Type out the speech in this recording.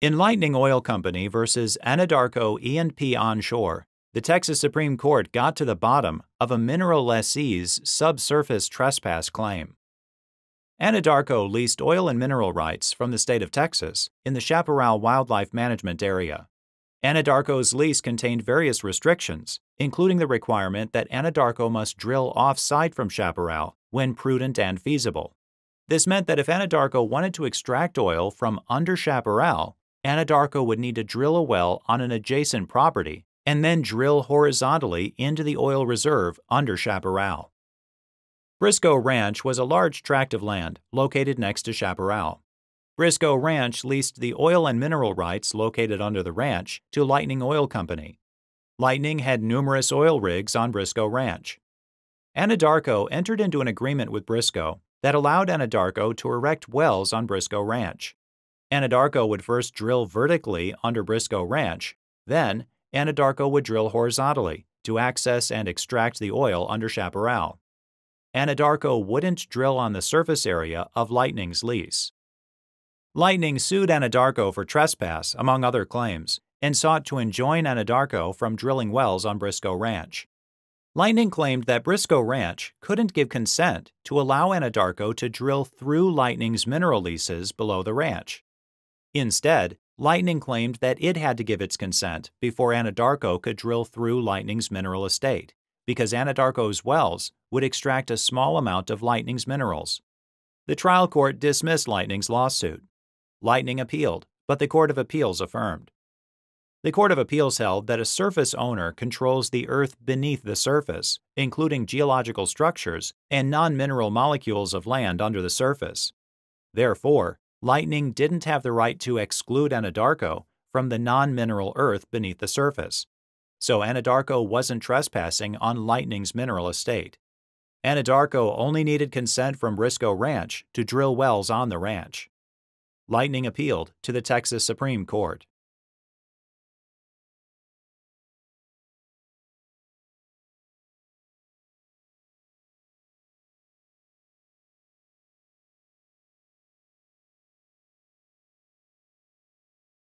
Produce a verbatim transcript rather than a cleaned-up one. In Lightning Oil Company versus Anadarko E and P Onshore, the Texas Supreme Court got to the bottom of a mineral lessee's subsurface trespass claim. Anadarko leased oil and mineral rights from the state of Texas in the Chaparral Wildlife Management Area. Anadarko's lease contained various restrictions, including the requirement that Anadarko must drill off-site from Chaparral when prudent and feasible. This meant that if Anadarko wanted to extract oil from under Chaparral, Anadarko would need to drill a well on an adjacent property and then drill horizontally into the oil reserve under Chaparral. Briscoe Ranch was a large tract of land located next to Chaparral. Briscoe Ranch leased the oil and mineral rights located under the ranch to Lightning Oil Company. Lightning had numerous oil rigs on Briscoe Ranch. Anadarko entered into an agreement with Briscoe that allowed Anadarko to erect wells on Briscoe Ranch. Anadarko would first drill vertically under Briscoe Ranch, then Anadarko would drill horizontally to access and extract the oil under Chaparral. Anadarko wouldn't drill on the surface area of Lightning's lease. Lightning sued Anadarko for trespass, among other claims, and sought to enjoin Anadarko from drilling wells on Briscoe Ranch. Lightning claimed that Briscoe Ranch couldn't give consent to allow Anadarko to drill through Lightning's mineral leases below the ranch. Instead, Lightning claimed that it had to give its consent before Anadarko could drill through Lightning's mineral estate, because Anadarko's wells would extract a small amount of Lightning's minerals. The trial court dismissed Lightning's lawsuit. Lightning appealed, but the Court of Appeals affirmed. The Court of Appeals held that a surface owner controls the earth beneath the surface, including geological structures and non-mineral molecules of land under the surface. Therefore, Lightning didn't have the right to exclude Anadarko from the non-mineral earth beneath the surface. So Anadarko wasn't trespassing on Lightning's mineral estate. Anadarko only needed consent from Briscoe Ranch to drill wells on the ranch. Lightning appealed to the Texas Supreme Court.